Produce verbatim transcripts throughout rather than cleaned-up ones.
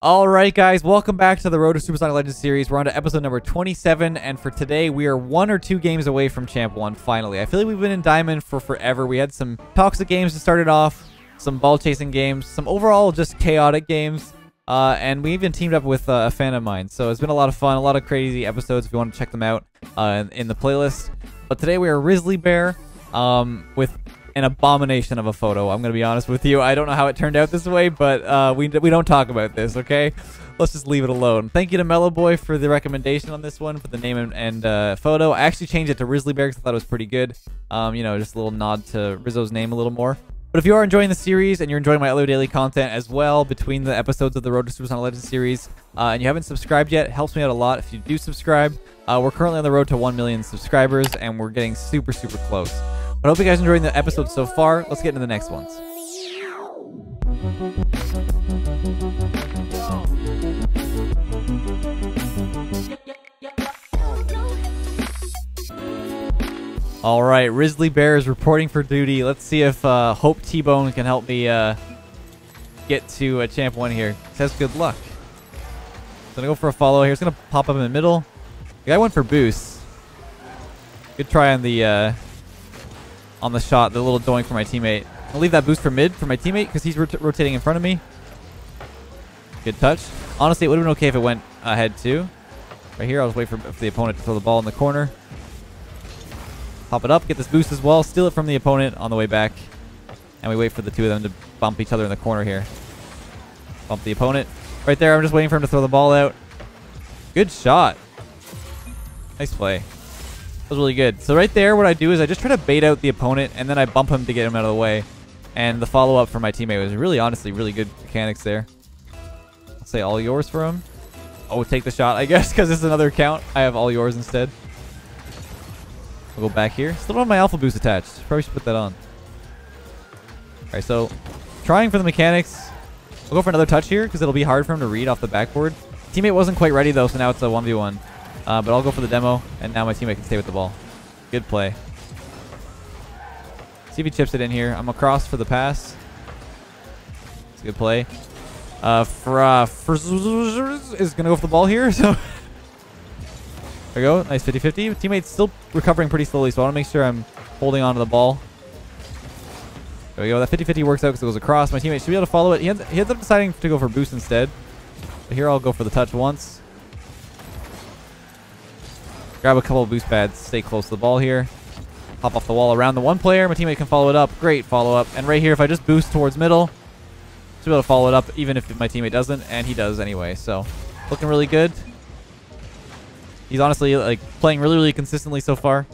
Alright guys, welcome back to the Road to Supersonic Legends series. We're on to episode number twenty-seven, and for today we are one or two games away from Champ one, finally. I feel like we've been in Diamond for forever. We had some toxic games to start it off, some ball chasing games, some overall just chaotic games, uh, and we even teamed up with uh, a fan of mine. So it's been a lot of fun, a lot of crazy episodes if you want to check them out uh, in the playlist. But today we are Rizzly Bear um, with an abomination of a photo. I'm gonna be honest with you, I don't know how it turned out this way, but uh, we, we don't talk about this, okay? Let's just leave it alone. Thank you to Mellow Boy for the recommendation on this one, for the name and, and uh, photo. I actually changed it to Rizzly Bear because I thought it was pretty good. Um, you know, just a little nod to Rizzo's name a little more. But if you are enjoying the series and you're enjoying my other daily content as well between the episodes of the Road to Supersonic Legends series, uh, and you haven't subscribed yet, it helps me out a lot if you do subscribe. Uh, we're currently on the road to one million subscribers, and we're getting super, super close. But I hope you guys are enjoying the episode so far. Let's get into the next ones. All right, Rizzly Bear is reporting for duty. Let's see if uh, Hope T Bone can help me uh, get to uh, Champ one here. It says good luck. So I'm gonna go for a follow here. It's gonna pop up in the middle. The guy went for boost. Good try on the. Uh, on the shot, the little doink for my teammate. I'll leave that boost for mid for my teammate because he's rot rotating in front of me. Good touch. Honestly, it would have been okay if it went ahead too. Right here, I'll just wait for, for the opponent to throw the ball in the corner. Pop it up, get this boost as well, steal it from the opponent on the way back. And we wait for the two of them to bump each other in the corner here. Bump the opponent. Right there, I'm just waiting for him to throw the ball out. Good shot. Nice play. That was really good. So right there, what I do is I just try to bait out the opponent, and then I bump him to get him out of the way. And the follow-up for my teammate was really, honestly, really good mechanics there. I'll say all yours for him. Oh, take the shot, I guess, because it's another count. I have all yours instead. I'll go back here. Still don't have my alpha boost attached. Probably should put that on. All right, so trying for the mechanics. I'll go for another touch here, because it'll be hard for him to read off the backboard. Teammate wasn't quite ready, though, so now it's a one v one. Uh, but I'll go for the demo, and now my teammate can stay with the ball. Good play. See if he chips it in here. I'm across for the pass. It's a good play. Uh, Fruzz is going to go for the ball here. So there we go. Nice fifty fifty. Teammate's still recovering pretty slowly, so I want to make sure I'm holding on to the ball. There we go. That fifty fifty works out because it goes across. My teammate should be able to follow it. He ends, he ends up deciding to go for boost instead. But here I'll go for the touch once. Grab a couple of boost pads, stay close to the ball here. Hop off the wall around the one player. My teammate can follow it up. Great follow-up. And right here, if I just boost towards middle, should be able to follow it up even if my teammate doesn't, and he does anyway. So, looking really good. He's honestly like playing really, really consistently so far.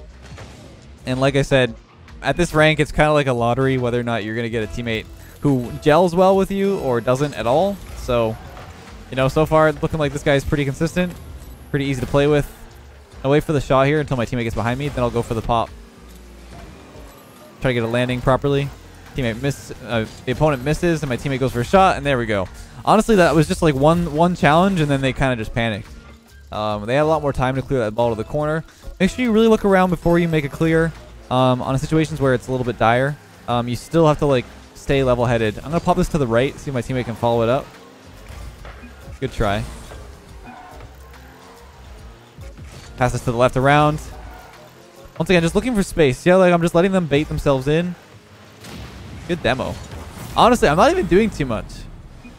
And like I said, at this rank, it's kind of like a lottery whether or not you're going to get a teammate who gels well with you or doesn't at all. So, you know, so far, looking like this guy's pretty consistent. Pretty easy to play with. I'll wait for the shot here until my teammate gets behind me, then I'll go for the pop. Try to get a landing properly. Teammate miss, uh, the opponent misses, and my teammate goes for a shot, and there we go. Honestly, that was just like one one challenge, and then they kind of just panicked. Um, they had a lot more time to clear that ball to the corner. Make sure you really look around before you make a clear. Um, on situations where it's a little bit dire, um, you still have to like stay level-headed. I'm gonna pop this to the right, see if my teammate can follow it up. Good try. Pass this to the left around. Once again, just looking for space. Yeah, like I'm just letting them bait themselves in. Good demo. Honestly, I'm not even doing too much.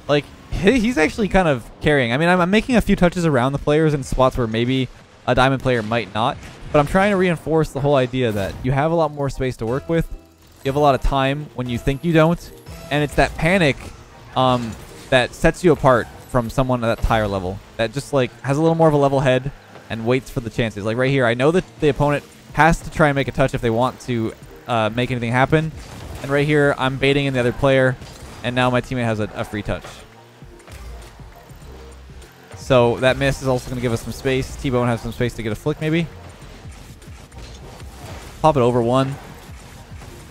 Like, he's actually kind of carrying. I mean, I'm, I'm making a few touches around the players in spots where maybe a diamond player might not. But I'm trying to reinforce the whole idea that you have a lot more space to work with. You have a lot of time when you think you don't. And it's that panic um, that sets you apart from someone at that higher level. That just like has a little more of a level head and waits for the chances. Like right here, I know that the opponent has to try and make a touch if they want to uh, make anything happen. And right here, I'm baiting in the other player, and now my teammate has a, a free touch. So that miss is also going to give us some space. T-Bone has some space to get a flick maybe. Pop it over one.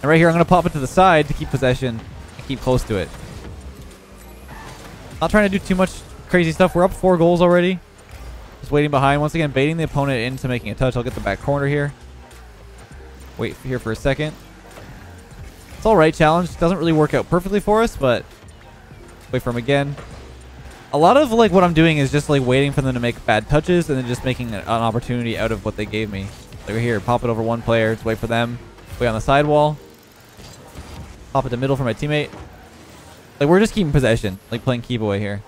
And right here, I'm going to pop it to the side to keep possession and keep close to it. Not trying to do too much crazy stuff. We're up four goals already. Just waiting behind. Once again, baiting the opponent into making a touch. I'll get the back corner here. Wait here for a second. It's all right challenge. Doesn't really work out perfectly for us, but wait for him again. a lot of like what I'm doing is just like waiting for them to make bad touches and then just making an opportunity out of what they gave me. Like here, pop it over one player, just wait for them. Wait on the sidewall. Pop it to middle for my teammate. Like we're just keeping possession, like playing keep away here.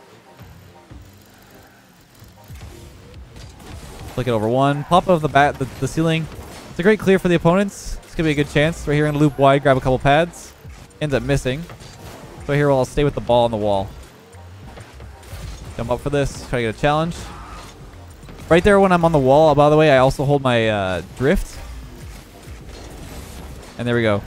Flick it over one, pop off the bat, the, the ceiling. It's a great clear for the opponents. It's gonna be a good chance. Right here, gonna loop wide, grab a couple pads. Ends up missing. So here, I'll stay with the ball on the wall. Jump up for this, try to get a challenge. Right there when I'm on the wall, by the way, I also hold my uh, drift. And there we go.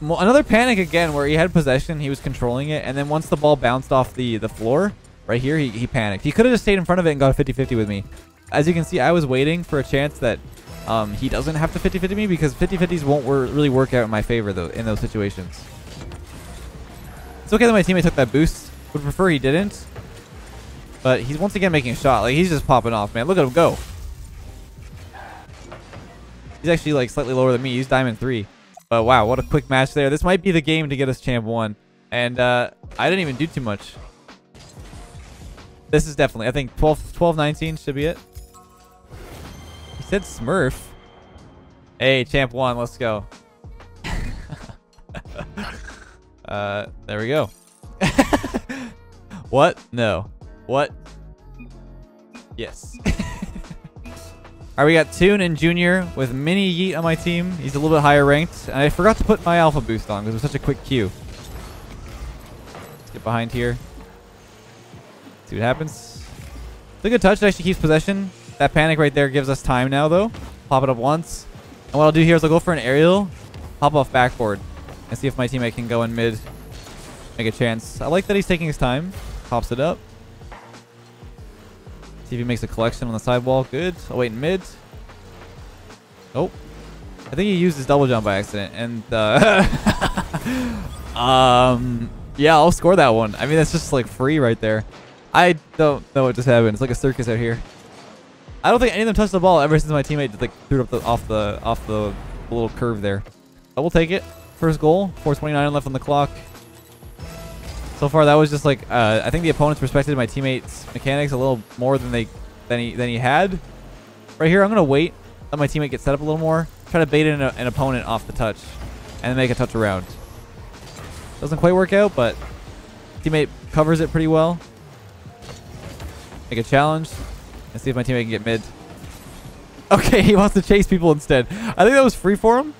Another panic again where he had possession, he was controlling it, and then once the ball bounced off the, the floor, right here, he, he panicked. He could have just stayed in front of it and got a fifty fifty with me. As you can see, I was waiting for a chance that um, he doesn't have to fifty fifty me because fifty fifties won't wor really work out in my favor though in those situations. It's okay that my teammate took that boost. Would prefer he didn't. But he's once again making a shot. Like, he's just popping off, man. Look at him go. He's actually, like, slightly lower than me. He's Diamond three. But, wow, what a quick match there. This might be the game to get us Champ one. And uh, I didn't even do too much. This is definitely, I think, twelve nineteen should be it. He said Smurf. Hey, Champ one, let's go. Uh, there we go. What? No. What? Yes. Alright, we got Toon and Junior with Mini Yeet on my team. He's a little bit higher ranked. And I forgot to put my alpha boost on because it was such a quick queue. Let's get behind here. See what happens. It's a good touch. It actually keeps possession. That panic right there gives us time now, though. Pop it up once. And what I'll do here is I'll go for an aerial. Pop off backboard. And see if my teammate can go in mid, make a chance. I like that he's taking his time. Pops it up. See if he makes a collection on the sidewall. Good. I'll wait in mid. Oh. I think he used his double jump by accident. And, uh... um... yeah, I'll score that one. I mean, that's just, like, free right there. I don't know what just happened. It's like a circus out here. I don't think any of them touched the ball ever since my teammate, like, threw it up the, off the, off the little curve there. But we'll take it. First goal, four twenty-nine left on the clock. So far, that was just like uh, I think the opponents respected my teammates' mechanics a little more than they than he than he had. Right here, I'm gonna wait, let my teammate get set up a little more, try to bait in a, an opponent off the touch, and then make a touch around. Doesn't quite work out, but teammate covers it pretty well. Make a challenge and see if my teammate can get mid. Okay, he wants to chase people instead. I think that was free for him.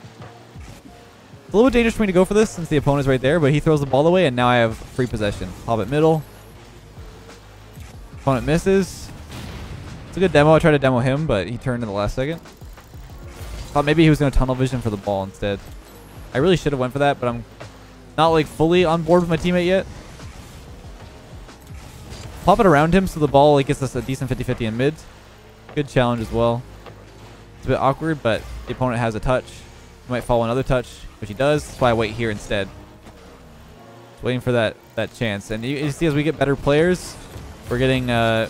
It's a little bit dangerous for me to go for this since the opponent's right there, but he throws the ball away and now I have free possession. Pop it middle. Opponent misses. It's a good demo. I tried to demo him, but he turned in the last second. Thought maybe he was going to tunnel vision for the ball instead. I really should have went for that, but I'm not like fully on board with my teammate yet. Pop it around him so the ball like gets us a decent fifty fifty in mid. Good challenge as well. It's a bit awkward, but the opponent has a touch. He might fall another touch, which he does. That's why I wait here instead. Just waiting for that that chance. And you, you see, as we get better players, we're getting uh,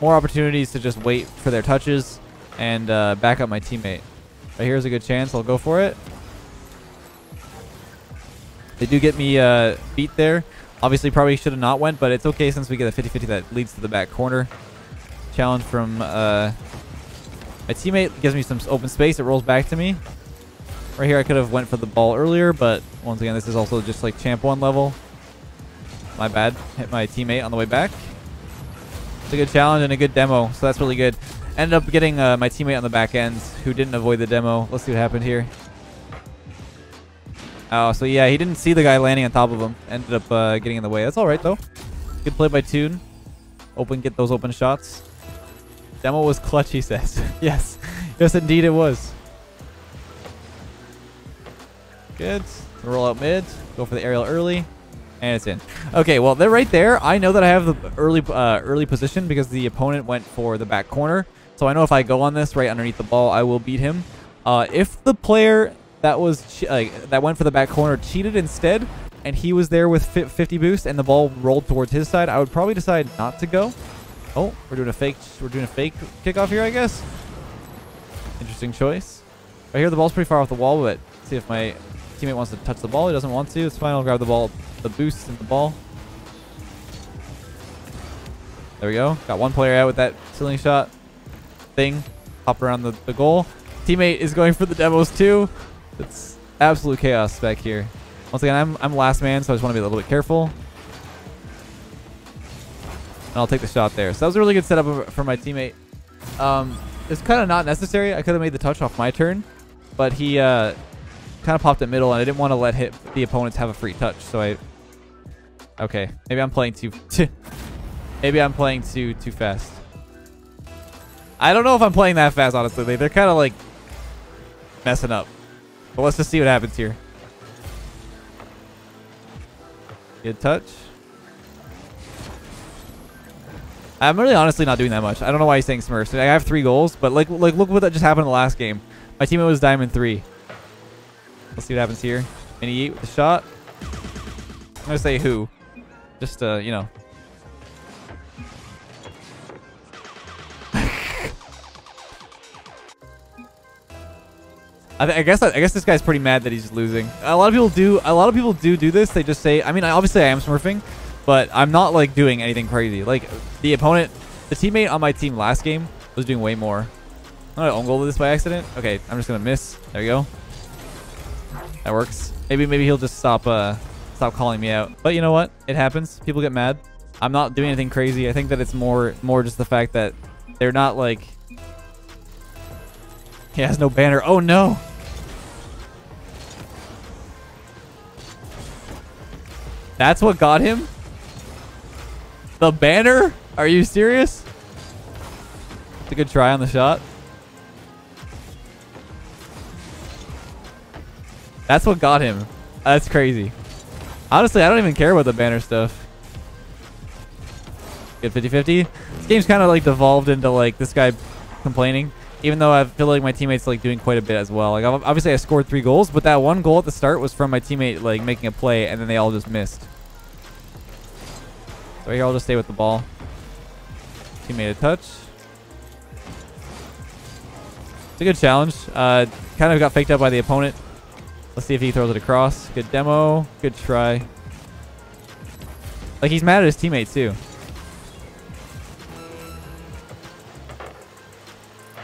more opportunities to just wait for their touches and uh, back up my teammate. Right here's a good chance. I'll go for it. They do get me uh, beat there. Obviously, probably should have not went, but it's okay since we get a fifty fifty that leads to the back corner. Challenge from uh, my teammate gives me some open space. It rolls back to me. Right here, I could have went for the ball earlier, but once again, this is also just like Champ one level. My bad. Hit my teammate on the way back. It's a good challenge and a good demo, so that's really good. Ended up getting uh, my teammate on the back end who didn't avoid the demo. Let's see what happened here. Oh, so yeah, he didn't see the guy landing on top of him. Ended up uh, getting in the way. That's all right, though. Good play by Toon. Open, get those open shots. Demo was clutch, he says. Yes. Yes, indeed it was. Good. Roll out mid. Go for the aerial early. And it's in. Okay, well, they're right there. I know that I have the early uh, early position because the opponent went for the back corner. So I know if I go on this right underneath the ball, I will beat him. Uh, if the player that was uh, that went for the back corner cheated instead, and he was there with fifty boost and the ball rolled towards his side, I would probably decide not to go. Oh, we're doing a fake. We're doing a fake kickoff here, I guess. Interesting choice. Right here, the ball's pretty far off the wall, but let's see if my teammate wants to touch the ball. He doesn't want to. It's fine. I'll grab the ball, the boost and the ball. There we go. Got one player out with that ceiling shot thing. Hop around the, the goal. Teammate is going for the Devils too. It's absolute chaos back here. Once again, I'm, I'm last man, so I just want to be a little bit careful. And I'll take the shot there. So that was a really good setup for my teammate. Um, it's kind of not necessary. I could have made the touch off my turn, but he uh, kind of popped at middle, and I didn't want to let hit the opponents have a free touch. So I... Okay, maybe I'm playing too... maybe I'm playing too too fast. I don't know if I'm playing that fast, honestly. They, they're kind of like messing up. But let's just see what happens here. Good touch. I'm really honestly not doing that much. I don't know why he's saying Smurfs. I have three goals, but like, like look what that just happened in the last game. My teammate was Diamond three. Let's see what happens here. Mini Yeet with the shot. I'm going to say who. Just, uh, you know. I, th I guess I, I guess this guy's pretty mad that he's losing. A lot of people do. A lot of people do do this. They just say, I mean, I, obviously I am smurfing, but I'm not like doing anything crazy. Like the opponent, the teammate on my team last game was doing way more. I'm gonna own goal this by accident. Okay, I'm just gonna miss. There we go. That works. Maybe maybe he'll just stop uh stop calling me out. But you know what? It happens. People get mad. I'm not doing anything crazy. I think that it's more more just the fact that they're not like. He has no banner. Oh no. That's what got him? The banner? Are you serious? It's a good try on the shot. That's what got him. That's crazy. Honestly, I don't even care about the banner stuff. Good fifty fifty. This game's kind of like devolved into like this guy complaining. Even though I feel like my teammate's like doing quite a bit as well. Like obviously I scored three goals, but that one goal at the start was from my teammate like making a play, and then they all just missed. So here I'll just stay with the ball. Teammate a touch. It's a good challenge. Uh, kind of got faked up by the opponent. Let's see if he throws it across. Good demo. Good try. Like he's mad at his teammate too.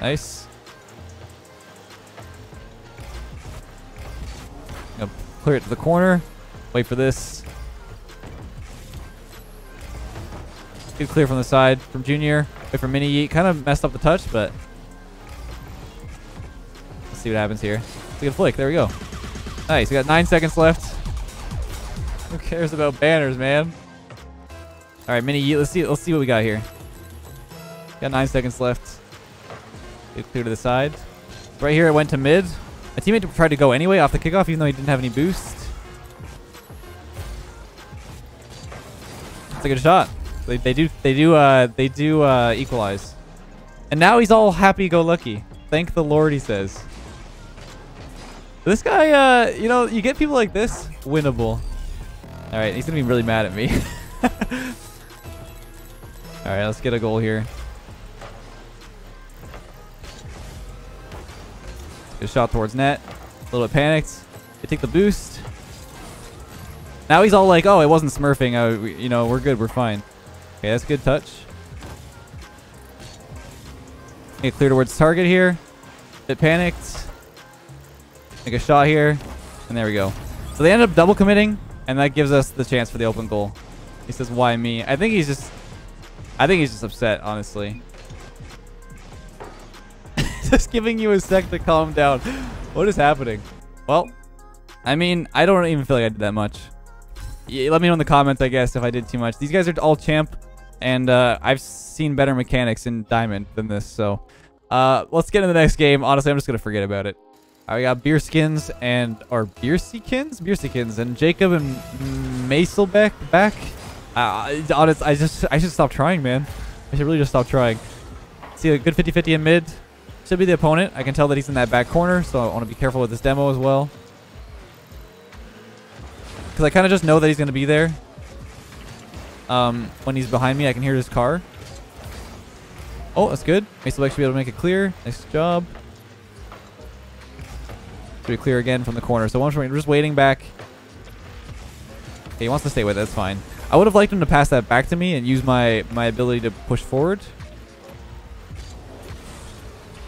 Nice. Gonna clear it to the corner. Wait for this. Good clear from the side from Junior. Wait for Mini Yeet. Kind of messed up the touch, but let's see what happens here. It's a good flick. There we go. Nice. We got nine seconds left. Who cares about banners, man? All right, Mini Yeet. Let's see. Let's see what we got here. Got nine seconds left. It clear to the side. Right here, it went to mid. My teammate tried to go anyway off the kickoff, even though he didn't have any boost. That's a good shot. They, they do, they do, uh, they do uh, equalize. And now he's all happy-go-lucky. Thank the Lord, he says. This guy, uh, you know, you get people like this, winnable. All right, he's gonna be really mad at me. All right, let's get a goal here. Good shot towards net. A little bit panicked. They take the boost. Now he's all like, oh, it wasn't smurfing. I, we, you know, we're good. We're fine. Okay, that's a good touch. Get clear towards target here. Bit panicked. Make a shot here. And there we go. So they end up double committing, and that gives us the chance for the open goal. He says, why me? I think he's just... I think he's just upset, honestly. Just giving you a sec to calm down. What is happening? Well, I mean, I don't even feel like I did that much. Yeah, let me know in the comments, I guess, if I did too much. These guys are all champ, and uh, I've seen better mechanics in Diamond than this, so... Uh, let's get into the next game. Honestly, I'm just going to forget about it. All right, we got Beerskins and... Or Beerskins? Beerskins and Jacob and Meselbeck back? Uh, honest, I just... I should stop trying, man. I should really just stop trying. See a good fifty fifty in mid. Should be the opponent. I can tell that he's in that back corner, so I want to be careful with this demo as well. Because I kind of just know that he's going to be there. Um, when he's behind me, I can hear his car. Oh, that's good. Meselbeck should be able to make it clear. Nice job. Should be clear again from the corner. So one from, we're just waiting back. Okay, he wants to stay with it. That's fine. I would have liked him to pass that back to me and use my, my ability to push forward.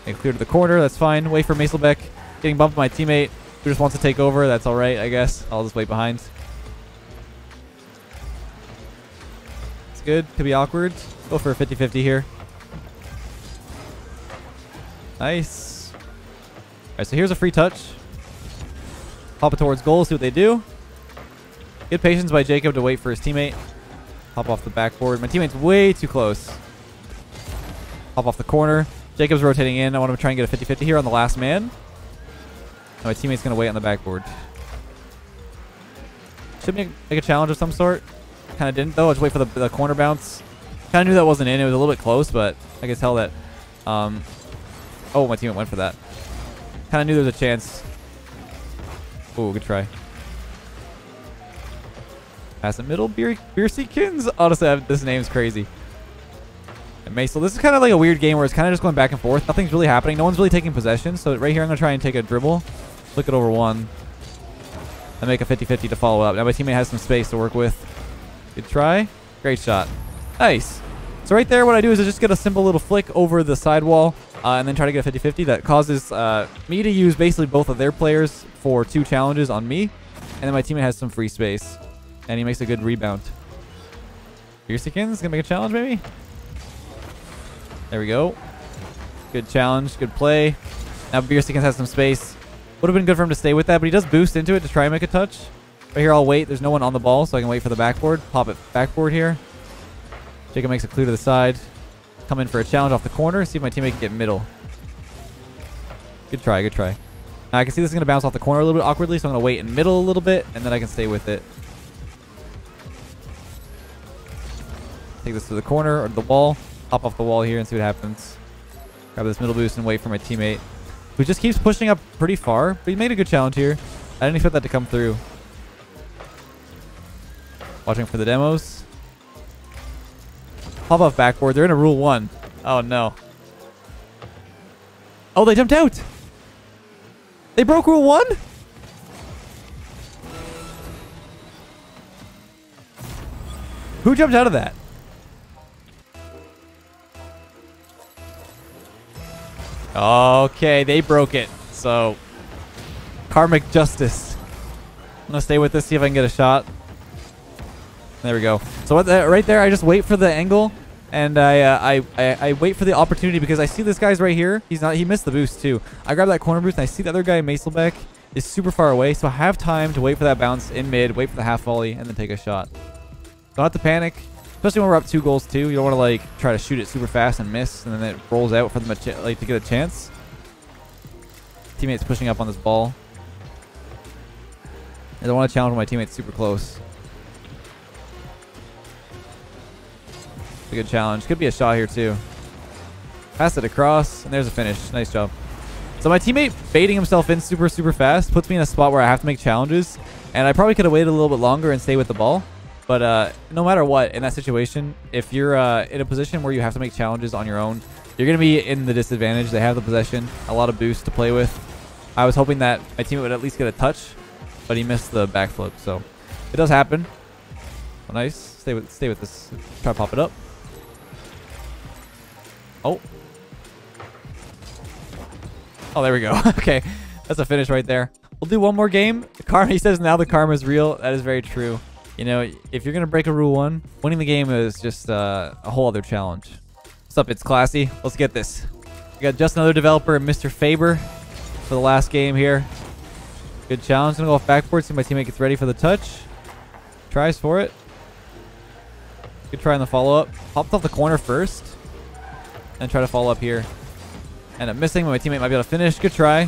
And clear to the corner. That's fine. Wait for Meselbeck. Getting bumped by my teammate who just wants to take over. That's all right, I guess. I'll just wait behind. It's good. Could be awkward. Go for a fifty fifty here. Nice. Alright, so here's a free touch. Pop it towards goal. See what they do. Good patience by Jacob to wait for his teammate. Hop off the backboard. My teammate's way too close. Hop off the corner. Jacob's rotating in. I want to try and get a fifty fifty here on the last man. My teammate's going to wait on the backboard. Should make, make a challenge of some sort. Kind of didn't, though. I just wait for the, the corner bounce. Kind of knew that wasn't in. It was a little bit close, but I could tell that... Um, oh, my teammate went for that. Kind of knew there was a chance. Ooh, good try. Pass in middle. Beer, Beerskins. Honestly, I've, this name's crazy. And Mesel, this is kind of like a weird game where it's kind of just going back and forth. Nothing's really happening. No one's really taking possession. So right here, I'm going to try and take a dribble. Flick it over one. And make a fifty fifty to follow up. Now my teammate has some space to work with. Good try. Great shot. Nice. So right there, what I do is I just get a simple little flick over the sidewall uh, and then try to get a fifty fifty. That causes uh, me to use basically both of their players for two challenges on me. And then my teammate has some free space. And he makes a good rebound. Beerskins is going to make a challenge, maybe? There we go. Good challenge. Good play. Now Beerskins has some space. Would have been good for him to stay with that, but he does boost into it to try and make a touch. Right here, I'll wait. There's no one on the ball, so I can wait for the backboard. Pop it backboard here. Jacob makes a clue to the side. Come in for a challenge off the corner. See if my teammate can get middle. Good try. Good try. Now I can see this is going to bounce off the corner a little bit awkwardly, so I'm going to wait in middle a little bit, and then I can stay with it. Take this to the corner or the wall. Hop off the wall here and see what happens. Grab this middle boost and wait for my teammate, who just keeps pushing up pretty far. But he made a good challenge here. I didn't expect that to come through. Watching for the demos. Hop off backboard. They're in a rule one. Oh, no. Oh, they jumped out. They broke rule one? Who jumped out of that? Okay, they broke it. So, karmic justice. I'm going to stay with this, see if I can get a shot. There we go. So what the, right there, I just wait for the angle, and I, uh, I, I I wait for the opportunity because I see this guy's right here. He's not. He missed the boost, too. I grab that corner boost, and I see the other guy, Meselbeck, is super far away. So I have time to wait for that bounce in mid, wait for the half volley, and then take a shot. Don't have to panic. Especially when we're up two goals, too. You don't want to, like, try to shoot it super fast and miss, and then it rolls out for them to, like, to get a chance. Teammate's pushing up on this ball. I don't want to challenge when my teammate's super close. It's a good challenge. Could be a shot here, too. Pass it across, and there's a finish. Nice job. So my teammate baiting himself in super, super fast puts me in a spot where I have to make challenges, and I probably could have waited a little bit longer and stay with the ball. But uh, no matter what, in that situation, if you're uh, in a position where you have to make challenges on your own, you're going to be in the disadvantage. They have the possession, a lot of boost to play with. I was hoping that my teammate would at least get a touch, but he missed the backflip, so it does happen. Well, nice. Stay with, stay with this. Try to pop it up. Oh. Oh, there we go. Okay, that's a finish right there. We'll do one more game. The karma, he says now the karma is real. That is very true. You know, if you're going to break a rule one, winning the game is just uh, a whole other challenge. What's up? It's Classy. Let's get this. We got just another developer, Mister Faber, for the last game here. Good challenge. Going to go off backboard. See if my teammate gets ready for the touch. Tries for it. Good try on the follow-up. Hopped off the corner first. And try to follow up here. End up missing, but my teammate might be able to finish. Good try.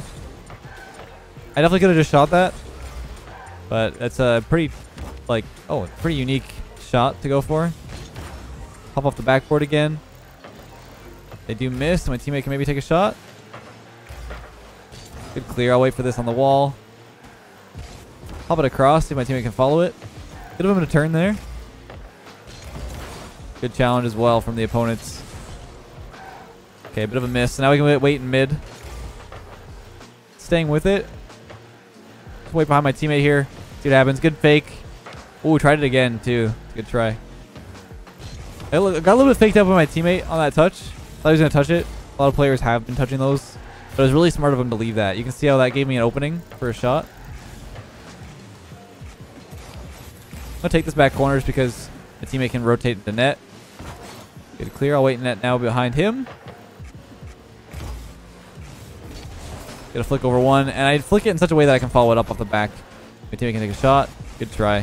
I definitely could have just shot that. But that's a pretty... like, oh, pretty unique shot to go for. Hop off the backboard again. They do miss. My teammate can maybe take a shot. Good clear. I'll wait for this on the wall. Hop it across. See if my teammate can follow it. Bit of him to turn there. Good challenge as well from the opponents. Okay, a bit of a miss. So now we can wait in mid. Staying with it. Just wait behind my teammate here. See what happens. Good fake. Ooh, tried it again, too. Good try. It look, got a little bit faked up by my teammate on that touch. Thought he was going to touch it. A lot of players have been touching those. But it was really smart of him to leave that. You can see how that gave me an opening for a shot. I'm going to take this back corners because my teammate can rotate the net. Good clear. I'll wait in net now behind him. Get a flick over one. And I flick it in such a way that I can follow it up off the back. My teammate can take a shot. Good try.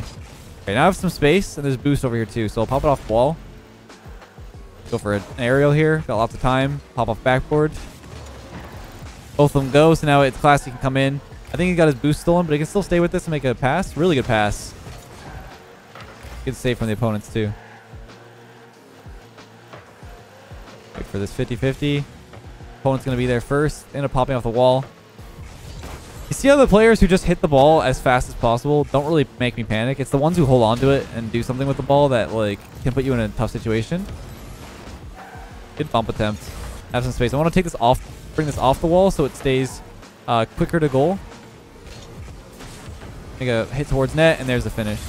Okay, now I have some space. And there's boost over here too. So I'll pop it off the wall. Go for an aerial here. Got lots of time. Pop off backboard. Both of them go. So now it's classy can come in. I think he got his boost stolen. But he can still stay with this and make a pass. Really good pass. Good save from the opponents too. Wait for this fifty fifty. Opponent's going to be there first. End up popping off the wall. You see how the players who just hit the ball as fast as possible don't really make me panic. It's the ones who hold on to it and do something with the ball that like can put you in a tough situation. Good bump attempt. Have some space. I want to take this off, bring this off the wall so it stays uh, quicker to goal. Make a hit towards net and there's the finish.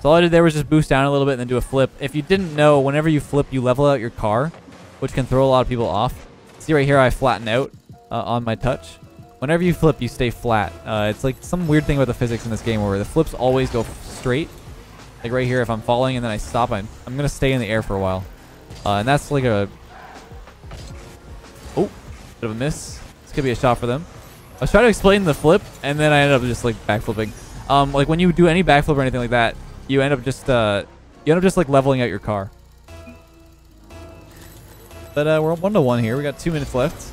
So all I did there was just boost down a little bit and then do a flip. If you didn't know, whenever you flip, you level out your car, which can throw a lot of people off. See right here, I flatten out uh, on my touch. Whenever you flip, you stay flat. Uh, it's like some weird thing about the physics in this game where the flips always go straight. Like right here, if I'm falling and then I stop, I'm, I'm going to stay in the air for a while. Uh, and that's like a... Oh, bit of a miss. This could be a shot for them. I was trying to explain the flip, and then I ended up just like backflipping. Um, like when you do any backflip or anything like that, you end up just uh, you end up just like leveling out your car. But uh, we're one to one here. We got two minutes left.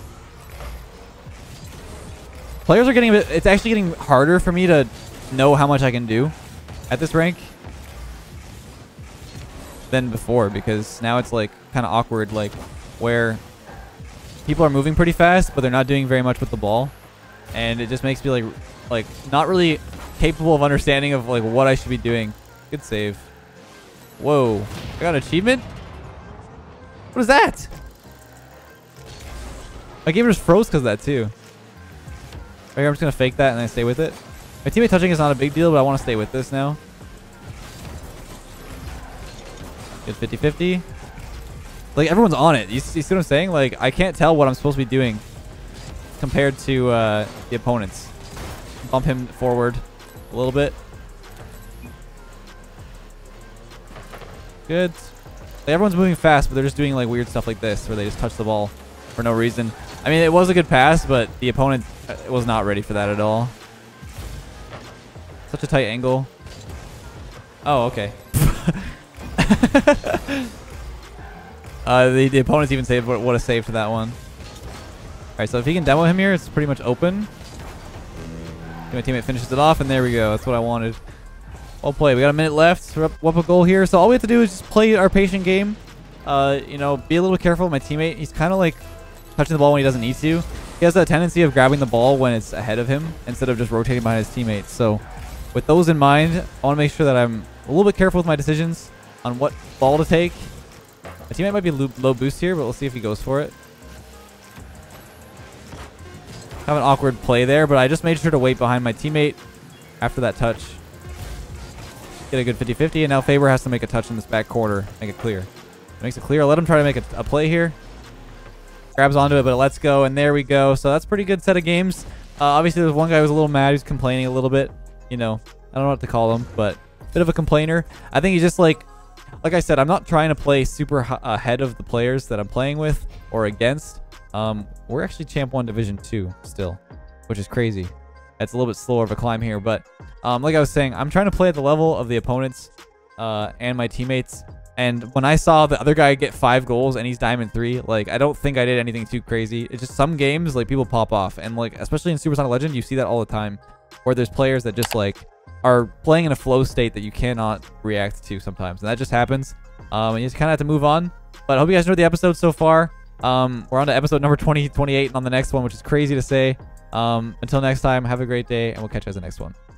Players are getting a bit, it's actually getting harder for me to know how much I can do at this rank than before, because now it's like kind of awkward, like where people are moving pretty fast, but they're not doing very much with the ball. And it just makes me like, like not really capable of understanding of like what I should be doing. Good save. Whoa, I got an achievement. What is that? My game just froze because of that too. Right here, I'm just going to fake that and I stay with it. My teammate touching is not a big deal, but I want to stay with this now. Good fifty fifty. Like, everyone's on it. You, you see what I'm saying? Like, I can't tell what I'm supposed to be doing compared to uh, the opponents. Bump him forward a little bit. Good. Like, everyone's moving fast, but they're just doing like weird stuff like this where they just touch the ball for no reason. I mean, it was a good pass, but the opponent was not ready for that at all. Such a tight angle. Oh, okay. uh, the, the opponent's even saved. What, what a save for that one. All right, so if he can demo him here, it's pretty much open. My teammate finishes it off, and there we go. That's what I wanted. Well played. We got a minute left. We're up, up a goal here. So all we have to do is just play our patient game. Uh, you know, be a little careful with my teammate. He's kind of like... touching the ball when he doesn't need to. He has a tendency of grabbing the ball when it's ahead of him instead of just rotating behind his teammates. So with those in mind, I want to make sure that I'm a little bit careful with my decisions on what ball to take. My teammate might be low boost here, but we'll see if he goes for it. Have an awkward play there, but I just made sure to wait behind my teammate after that touch. Get a good fifty fifty, and now Faber has to make a touch in this back corner. Make it clear. Makes it clear. I'll let him try to make a, a play here. Grabs onto it, but it lets go, and there we go. So that's a pretty good set of games. Uh, obviously, there's one guy who was a little mad. He's complaining a little bit. You know, I don't know what to call him, but a bit of a complainer. I think he's just like, like I said, I'm not trying to play super ahead of the players that I'm playing with or against. Um, we're actually Champ one Division two still, which is crazy. That's a little bit slower of a climb here, but um, like I was saying, I'm trying to play at the level of the opponents uh, and my teammates. And when I saw the other guy get five goals and he's diamond three, like, I don't think I did anything too crazy. It's just some games, like, people pop off. And, like, especially in Supersonic Legend, you see that all the time. Where there's players that just, like, are playing in a flow state that you cannot react to sometimes. And that just happens. Um, and you just kind of have to move on. But I hope you guys enjoyed the episode so far. Um, we're on to episode number twenty, twenty-eight, and on the next one, which is crazy to say. Um, until next time, have a great day, and we'll catch you guys in the next one.